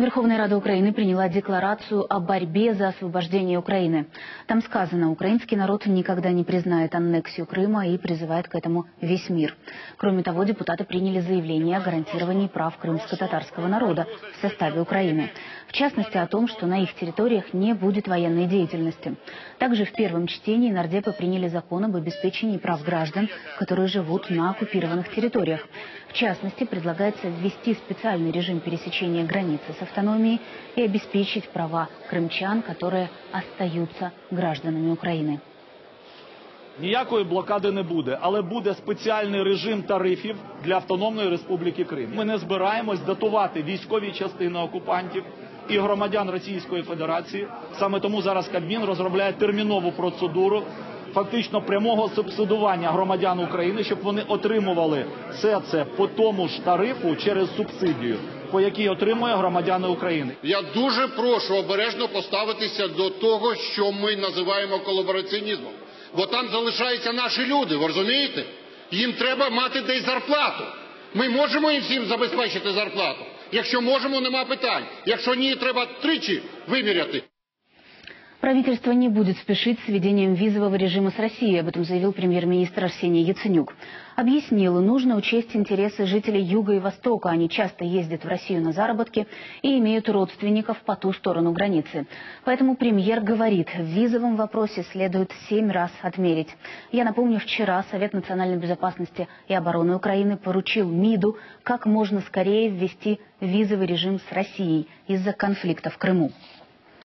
Верховная Рада Украины приняла декларацию о борьбе за освобождение Украины. Там сказано, украинский народ никогда не признает аннексию Крыма и призывает к этому весь мир. Кроме того, депутаты приняли заявление о гарантировании прав крымско-татарского народа в составе Украины. В частности, о том, что на их территориях не будет военной деятельности. Также в первом чтении нардепы приняли закон об обеспечении прав граждан, которые живут на оккупированных территориях. В частности, предлагается ввести специальный режим пересечения границы с автономией и обеспечить права крымчан, которые остаются гражданами Украины. Ніякої блокади не буде, але буде спеціальний режим тарифів для Автономної Республіки Крим. Ми не збираємось датувати військові частини окупантів і громадян Російської Федерації. Саме тому зараз Кабмін розробляє термінову процедуру фактично прямого субсидування громадян України, щоб вони отримували все це по тому ж тарифу через субсидію, по якій отримує громадяни України. Я дуже прошу обережно поставитися до того, що ми називаємо колабораціонізмом. Бо там залишаються наші люди, ви розумієте? Їм треба мати десь зарплату. Ми можемо їм всім забезпечити зарплату? Якщо можемо, нема питань. Якщо ні, треба тричі виміряти. Правительство не будет спешить с введением визового режима с Россией, об этом заявил премьер-министр Арсений Яценюк. Объяснил, нужно учесть интересы жителей Юга и Востока. Они часто ездят в Россию на заработки и имеют родственников по ту сторону границы. Поэтому премьер говорит, в визовом вопросе следует 7 раз отмерить. Я напомню, вчера Совет национальной безопасности и обороны Украины поручил МИДу как можно скорее ввести визовый режим с Россией из-за конфликта в Крыму.